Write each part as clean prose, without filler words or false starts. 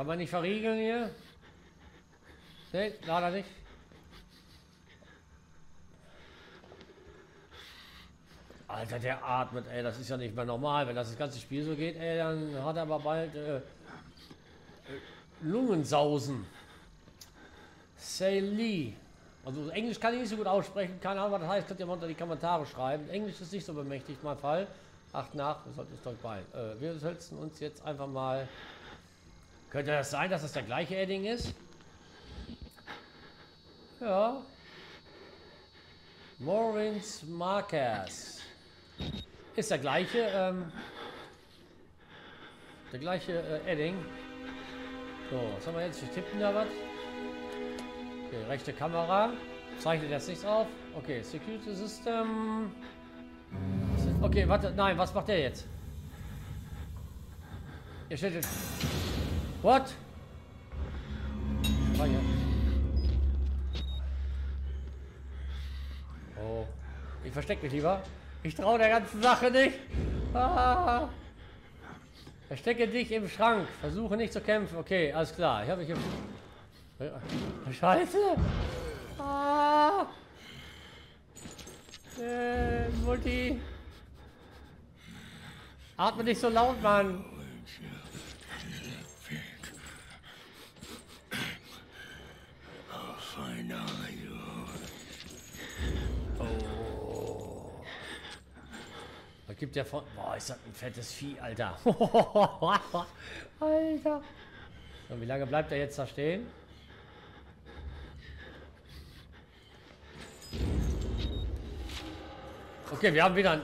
Kann man nicht verriegeln hier? Nee, leider nicht. Alter, der atmet, ey. Das ist ja nicht mehr normal. Wenn das ganze Spiel so geht, ey, dann hat er aber bald Lungensausen. Sally. Also Englisch kann ich nicht so gut aussprechen. Keine Ahnung, was das heißt. Könnt ihr mal unter die Kommentare schreiben. Englisch ist nicht so bemächtigt, mein Fall. Acht nach, wir sollten uns doch bald. Wir setzen uns jetzt einfach mal... Könnte das sein, dass das der gleiche Edding ist? Ja. Moritz Marquez. Ist der gleiche, Edding. So, was haben wir jetzt? Wir tippen da was. Okay, rechte Kamera. Zeichnet jetzt nichts auf. Okay, Security System. Okay, warte. Nein, was macht der jetzt? Ihr steht jetzt. What? Oh. Ich verstecke mich lieber. Ich traue der ganzen Sache nicht. Ah. Verstecke dich im Schrank. Versuche nicht zu kämpfen. Okay, alles klar. Ich habe mich im... Scheiße! Ah! Multi! Atme nicht so laut, Mann! Oh! Da gibt ja von... Boah, ist das ein fettes Vieh, Alter! Alter! So, wie lange bleibt er jetzt da stehen? Okay, wir haben wieder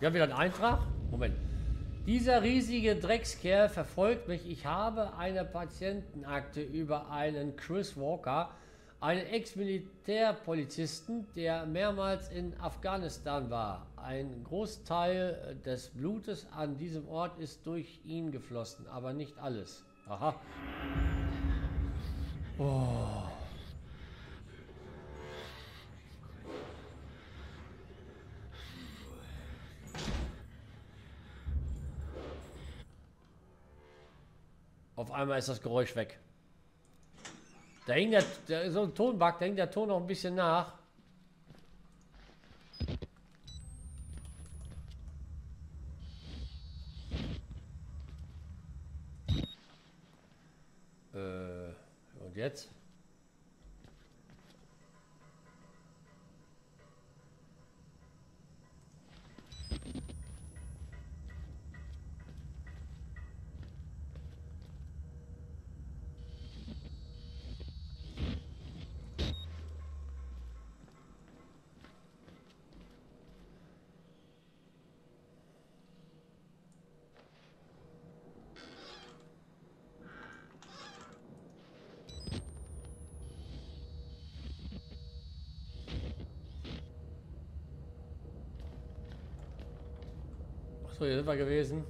einen Eintrag. Moment. Dieser riesige Dreckskerl verfolgt mich. Ich habe eine Patientenakte über einen Chris Walker, einen Ex-Militärpolizisten, der mehrmals in Afghanistan war. Ein Großteil des Blutes an diesem Ort ist durch ihn geflossen, aber nicht alles. Aha. Oh. Auf einmal ist das Geräusch weg. Da hing der so ein Tonbug, da hing der Ton noch ein bisschen nach. Und jetzt? So, hier sind wir gewesen.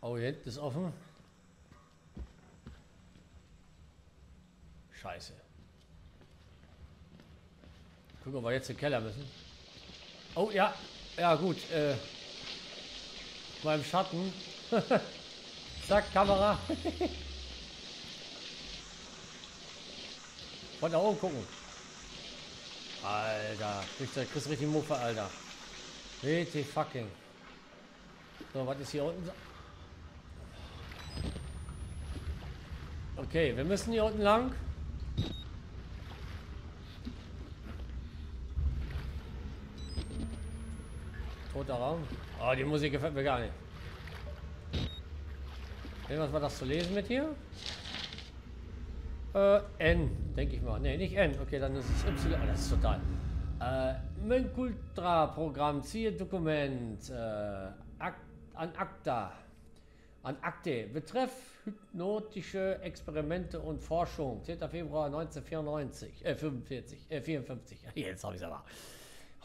Oh, hier hinten ist offen. Scheiße. Gucken, ob wir jetzt in den Keller müssen. Oh, ja. Ja, gut. Meinem Schatten. Zack, Kamera. Von da oben gucken. Alter, kriegst richtig Muffe, Alter. Richtig fucking. So, was ist hier unten? Okay, wir müssen hier unten lang. Toter Raum. Oh, die Musik gefällt mir gar nicht. Irgendwas war das zu lesen mit hier? N, denke ich mal. Ne, nicht N. Okay, dann ist es Y. Oh, das ist total. MKUltra-Programm, Zieldokument, Akte. Betreff hypnotische Experimente und Forschung. 10. Februar 1994. 54. Jetzt habe ich es aber.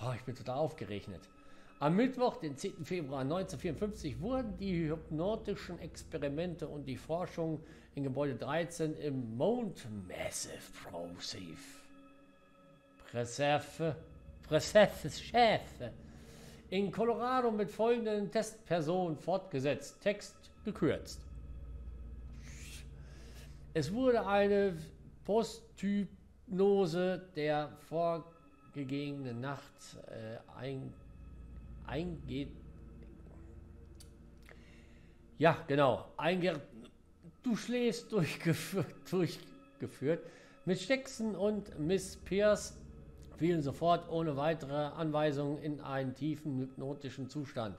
Oh, ich bin total aufgerechnet. Am Mittwoch, den 10. Februar 1954, wurden die hypnotischen Experimente und die Forschung in Gebäude 13 im Mount Massive Preserve Prozesses Chef in Colorado mit folgenden Testpersonen fortgesetzt. Text gekürzt. Es wurde eine Posthypnose der vorgegebenen Nacht Du schläfst durchgeführt. Miss Jackson und Miss Pierce fielen sofort ohne weitere Anweisungen in einen tiefen hypnotischen Zustand.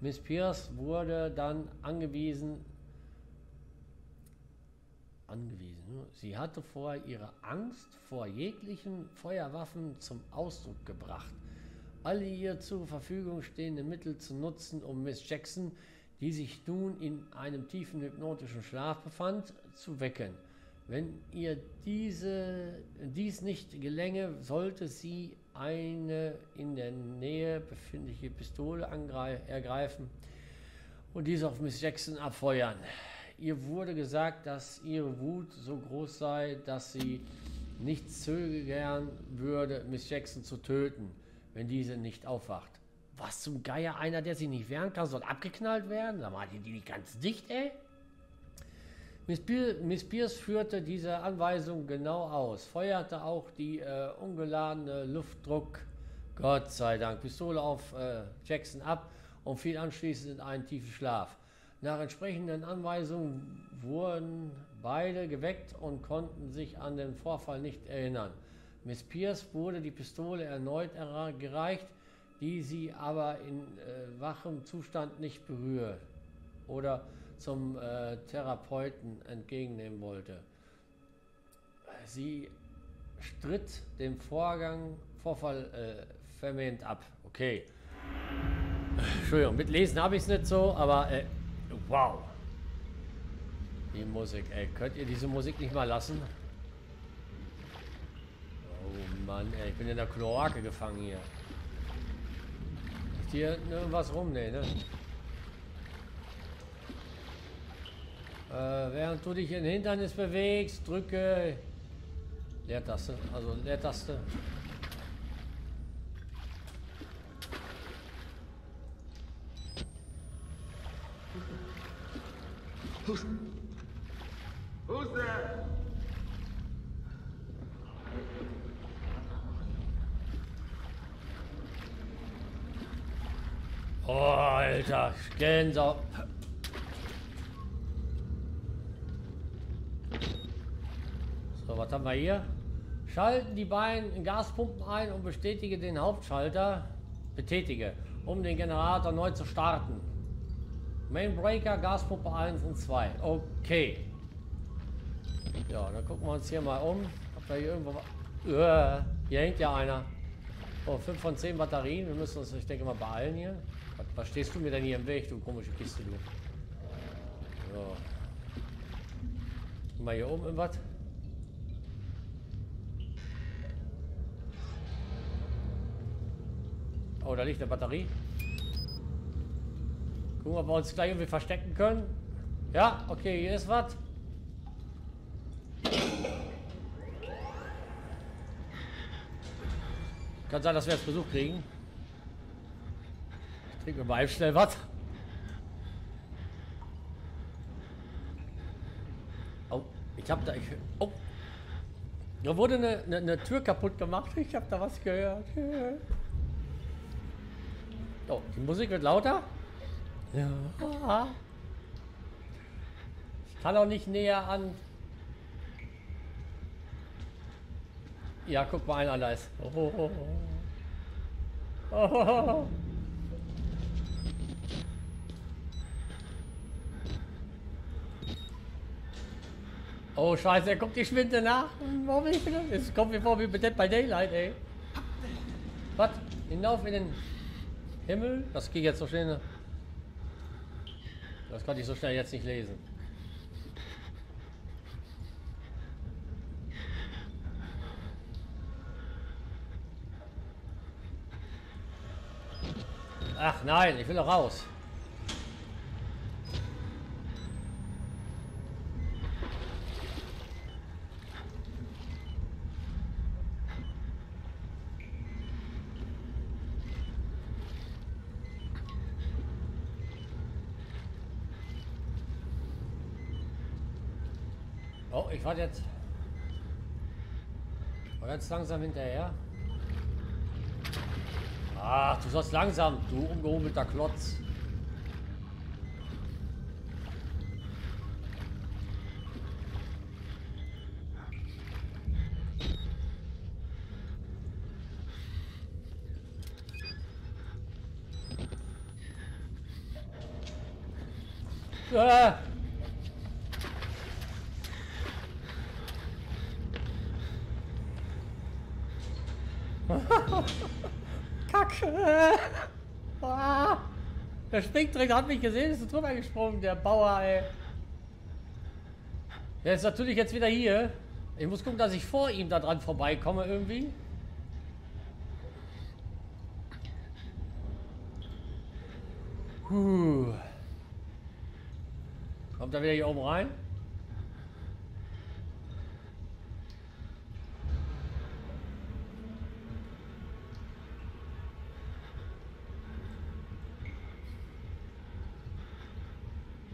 Miss Pierce wurde dann angewiesen. Sie hatte vorher ihre Angst vor jeglichen Feuerwaffen zum Ausdruck gebracht. Alle ihr zur Verfügung stehenden Mittel zu nutzen, um Miss Jackson, die sich nun in einem tiefen hypnotischen Schlaf befand, zu wecken. Wenn ihr dies nicht gelänge, sollte sie eine in der Nähe befindliche Pistole ergreifen und diese auf Miss Jackson abfeuern. Ihr wurde gesagt, dass ihre Wut so groß sei, dass sie nicht zögern würde, Miss Jackson zu töten, wenn diese nicht aufwacht. Was zum Geier, einer, der sich nicht wehren kann, soll abgeknallt werden? Da waren die nicht ganz dicht, ey. Miss Pierce führte diese Anweisung genau aus, feuerte auch die ungeladene Luftdruck, Gott sei Dank, Pistole auf Jackson ab und fiel anschließend in einen tiefen Schlaf. Nach entsprechenden Anweisungen wurden beide geweckt und konnten sich an den Vorfall nicht erinnern. Miss Pierce wurde die Pistole erneut gereicht, die sie aber in wachem Zustand nicht berührt oder zum Therapeuten entgegennehmen wollte. Sie stritt den Vorfall vehement ab. Okay. Entschuldigung, mit Lesen habe ich es nicht so, aber wow. Die Musik, ey. Könnt ihr diese Musik nicht mal lassen? Oh Mann, ey. Ich bin in der Kloake gefangen hier. Ist hier irgendwas rum? Nee, ne? Während du dich in den Hindernis bewegst, drücke Leertaste, also Leertaste. Who's there? Oh, Alter, Gänsehaut. Was haben wir hier? Schalten die beiden Gaspumpen ein und betätige den Hauptschalter, um den Generator neu zu starten. Mainbreaker, Gaspumpe 1 und 2. Okay. Ja, dann gucken wir uns hier mal um. Ob da hier irgendwo... hier hängt ja einer. Oh, 5 von 10 Batterien. Wir müssen uns, ich denke mal, beeilen hier. Was stehst du mir denn hier im Weg, du komische Kiste, du? So. Mal hier oben irgendwas. Oh, da liegt eine Batterie. Gucken, ob wir uns gleich irgendwie verstecken können. Ja, okay, hier ist was. Kann sein, dass wir jetzt Besuch kriegen. Ich trinke mal schnell was. Oh, ich hab da... Oh. Da wurde eine Tür kaputt gemacht. Ich hab da was gehört. Oh, die Musik wird lauter. Ja. Ich kann auch nicht näher an. Ja, guck mal, einer da ist. Oh. Oh, Scheiße, er guckt die Schwinde nach. Warum nicht? Es kommt mir vor wie bei Dead by Daylight, ey. Was? Hinauf in den Himmel? Das geht jetzt so schnell. Das konnte ich so schnell jetzt nicht lesen. Ach nein, ich will doch raus. Oh, ich warte jetzt. Und jetzt langsam hinterher. Ach, du sollst langsam, du ungehobelter Klotz. Kacke! Der springt direkt, hat mich gesehen, ist drüber gesprungen, der Bauer, ey. Der ist natürlich jetzt wieder hier. Ich muss gucken, dass ich vor ihm da dran vorbeikomme irgendwie. Puh. Kommt er wieder hier oben rein?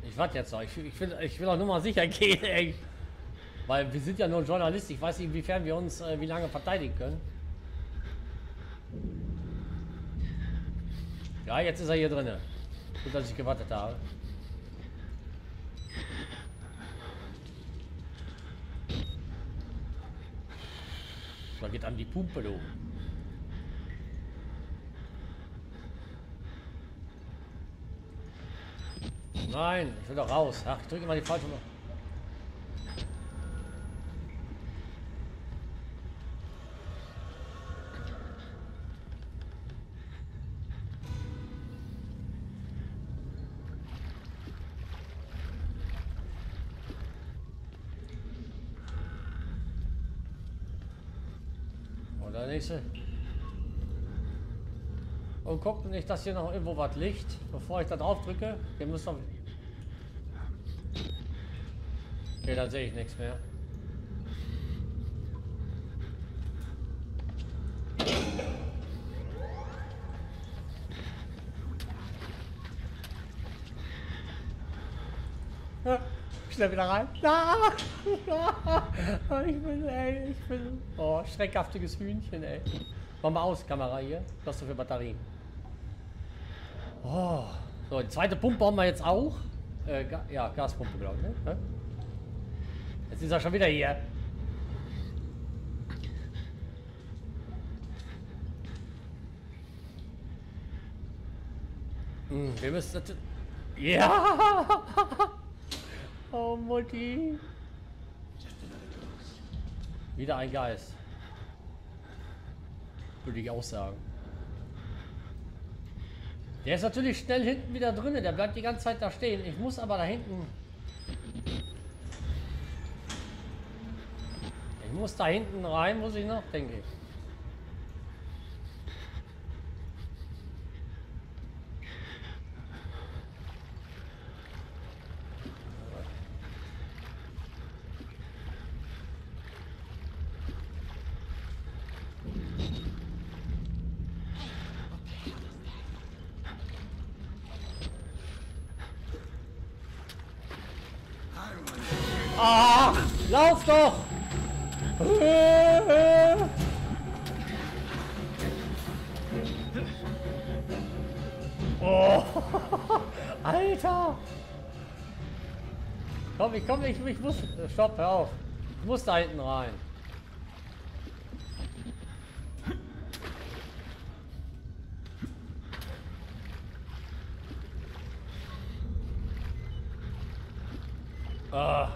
Ich warte jetzt noch. Ich will auch nur mal sicher gehen, ey. Weil wir sind ja nur ein Journalist. Ich weiß nicht, inwiefern wir uns wie lange verteidigen können. Ja, jetzt ist er hier drin. Gut, dass ich gewartet habe. Da geht an die Pumpe hoch. Nein, ich will doch raus. Ach, ich drücke mal die falsche. Oder nächste. Und guckt nicht, dass hier noch irgendwo was liegt, bevor ich da drauf drücke. Hier muss doch. Okay, dann sehe ich nichts mehr. Ja, schnell wieder rein. Ja, ich bin. Oh, schreckhaftiges Hühnchen, ey. Mach mal aus, Kamera hier. Was hast du für Batterien? Oh. So, die zweite Pumpe haben wir jetzt auch. Ja, Gaspumpe, glaube ich, ne? Jetzt ist er schon wieder hier. Wir müssen... Ja! Oh, Mutti. Wieder ein Geist. Würde ich auch sagen. Der ist natürlich schnell hinten wieder drin. Der bleibt die ganze Zeit da stehen. Ich muss aber da hinten... Ich muss da hinten rein, muss ich noch, denke ich. Ah, lauf doch! Oh, Alter! Komm, ich muss... Stopp, hör auf. Ich muss da hinten rein. Ah.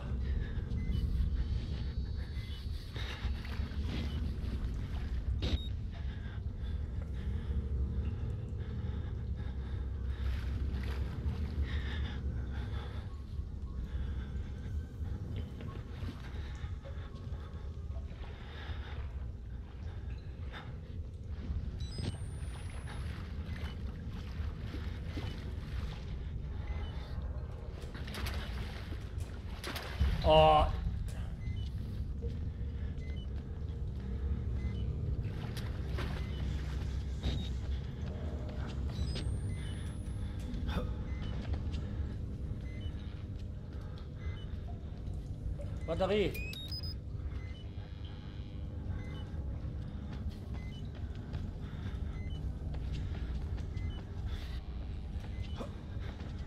Oh. Batterie.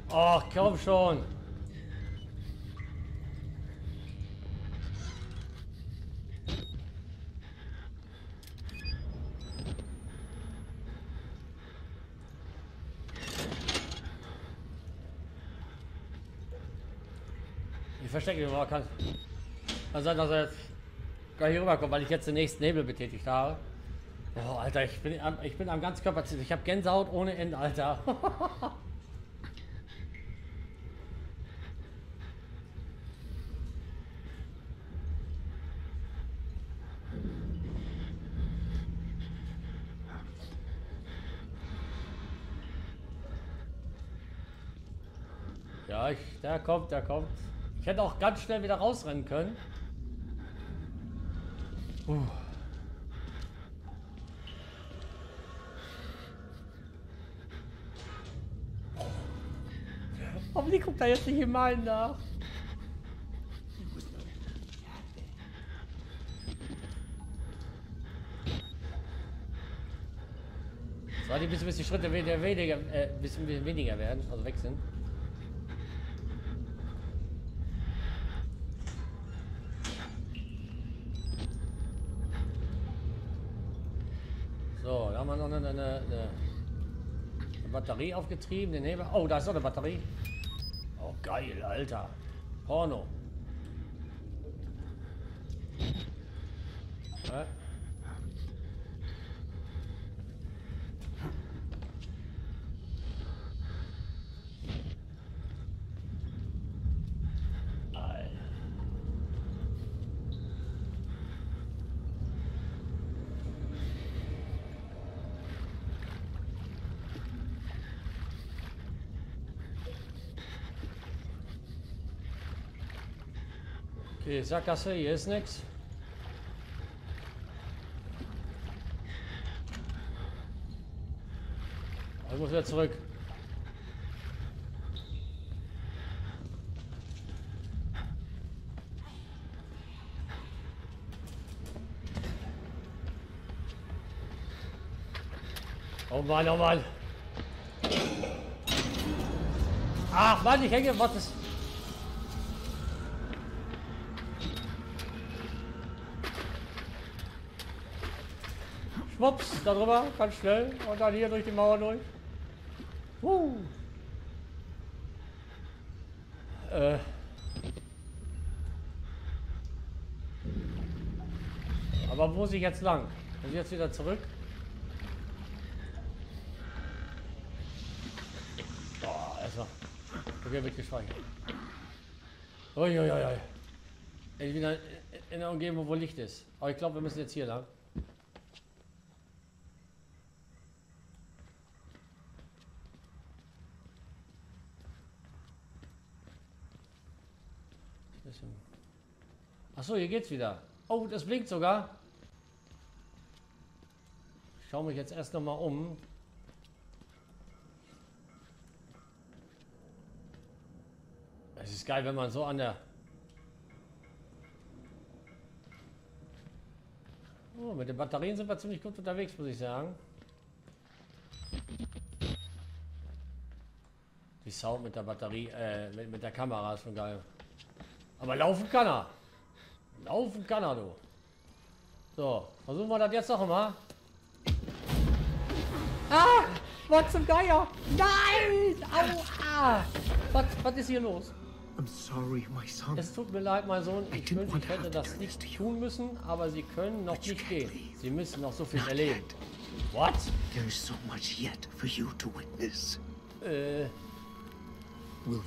Ach, komm schon. Ich verstecke mich, aber kann sein, dass er jetzt gar nicht rüberkommt, weil ich jetzt den nächsten Nebel betätigt habe. Oh, Alter, ich bin am Ganzkörper. Ich habe Gänsehaut ohne Ende, Alter. Ja, der kommt. Ich hätte auch ganz schnell wieder rausrennen können. Aber die guckt da jetzt nicht gemein nach. So, die müssen die Schritte weniger werden, also weg sind. So, da haben wir noch eine Batterie aufgetrieben, den Nebel. Oh, da ist noch eine Batterie. Oh, geil, Alter. Porno. Ja. Okay, Sackgasse, hier ist nichts. Ich muss wieder zurück. Oh Mann, oh Mann. Ach Mann, ich hänge, was ist... Schwupps, da drüber, ganz schnell und dann hier durch die Mauer durch. Aber wo muss ich jetzt lang? Muss ich jetzt wieder zurück? Boah, erstmal. Okay, wird gespeichert. Uiuiui. Ich bin in der Umgebung, wo Licht ist. Aber ich glaube, wir müssen jetzt hier lang. Achso, hier geht's wieder. Oh, das blinkt sogar. Ich schaue mich jetzt erst nochmal um. Es ist geil, wenn man so an der... Oh, mit den Batterien sind wir ziemlich gut unterwegs, muss ich sagen. Die Sound mit der Batterie, mit der Kamera ist schon geil. Aber laufen kann er. Laufen kann er, du. So, versuchen wir das jetzt noch mal. Ah, was zum Geier? Nein! Aua! Was ist hier los? I'm sorry, my son. Es tut mir leid, mein Sohn. Ich wünschte, ich hätte das nicht tun müssen, aber Sie können noch nicht gehen. Sie müssen noch so viel erleben. What? There is so much yet for you to witness. Will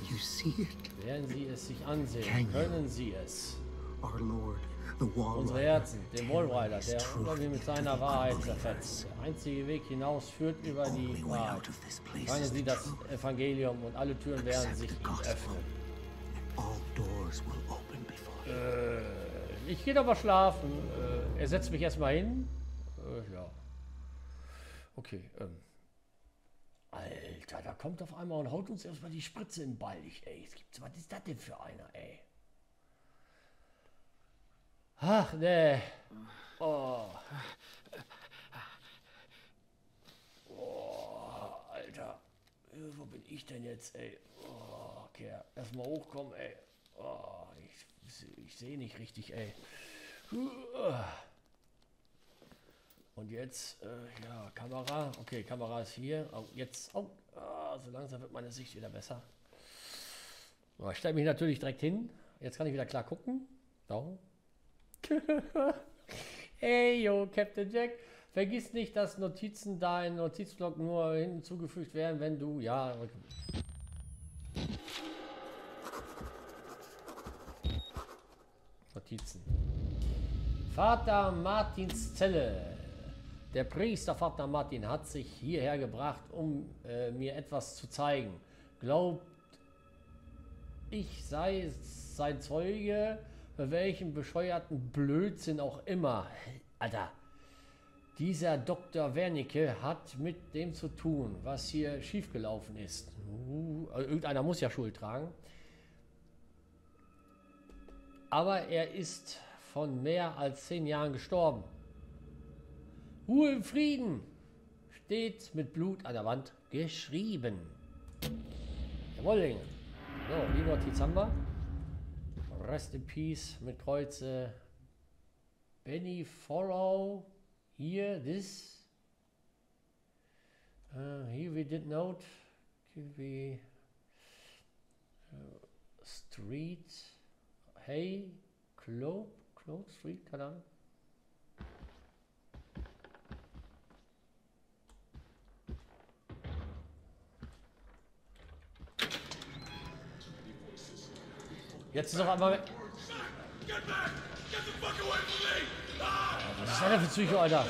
you see it? Werden Sie es sich ansehen? Können Sie es? Unsere Herzen, den Wallrider, der sie mit seiner Wahrheit zerfetzt. Der einzige Weg hinaus führt über die Wahrheit. Fangen Sie das Evangelium und alle Türen werden sich öffnen. Ich gehe aber schlafen. Er setzt mich erstmal hin. Ja. Okay. Alter, da kommt auf einmal und haut uns erstmal die Spritze in den Ball. Was ist das denn für einer, ey? Ach, nee. Oh. Oh, Alter. Wo bin ich denn jetzt, ey? Oh, okay. Erstmal hochkommen, ey. Oh, ich sehe nicht richtig, ey. Und jetzt, ja, Kamera. Okay, Kamera ist hier. Oh, jetzt. Oh, so langsam wird meine Sicht wieder besser. Oh, ich stelle mich natürlich direkt hin. Jetzt kann ich wieder klar gucken. So. Hey, yo, Captain Jack. Vergiss nicht, dass Notizen deinem Notizblock nur hinzugefügt werden, wenn du... Ja, okay. Notizen. Vater Martins Zelle. Der Priester Vater Martin hat sich hierher gebracht, um mir etwas zu zeigen. Glaubt, ich sei sein Zeuge, bei welchem bescheuerten Blödsinn auch immer. Alter, dieser Dr. Wernicke hat mit dem zu tun, was hier schiefgelaufen ist. Irgendeiner muss ja Schuld tragen. Aber er ist von mehr als 10 Jahren gestorben. Ruhe im Frieden, steht mit Blut an der Wand geschrieben. Jawohl. So, die Notiz haben wir. Rest in Peace mit Kreuze. Benny Farrow. Here, this. Here we did note. Could be Street. Hey, Clove Street, keine Ahnung. Jetzt ist noch einmal weg. Was ist denn für Psycho, Alter?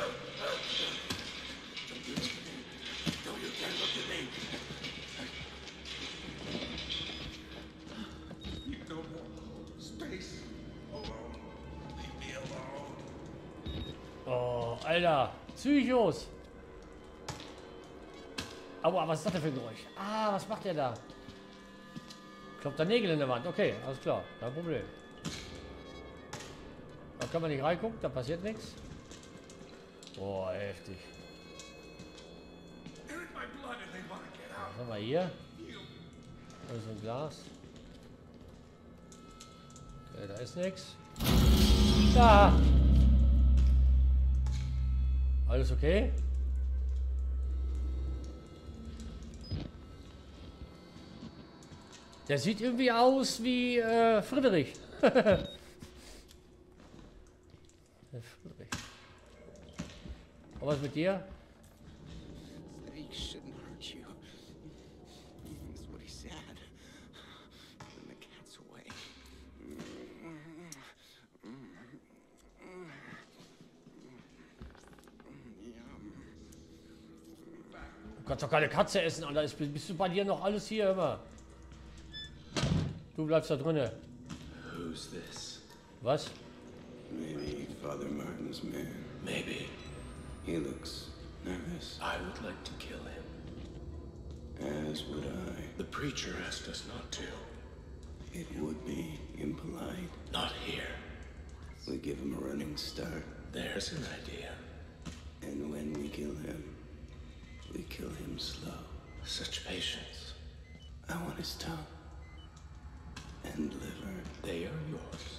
Oh, Alter. Psychos. Aber was ist das denn für ein Geräusch? Ah, was macht der da? Kloppt da Nägel in der Wand. Okay, alles klar. Kein Problem. Da kann man nicht reingucken, da passiert nichts. Boah, heftig. Was haben wir hier? Da ist ein Glas. Okay, da ist nichts. Da! Alles okay? Der sieht irgendwie aus wie Friedrich. Friedrich. Aber was mit dir? Du kannst doch keine Katze essen, Alter. Bist du bei dir noch alles hier immer? Du bleibst da drinne. Who's this? Was? Maybe Father Martin's man. Maybe. He looks nervous. I would like to kill him. As would I. The preacher asked us not to. It would be impolite. Not here. We give him a running start. There's an idea. And when we kill him slow. Such patience. I want his tongue. And liver. They are yours.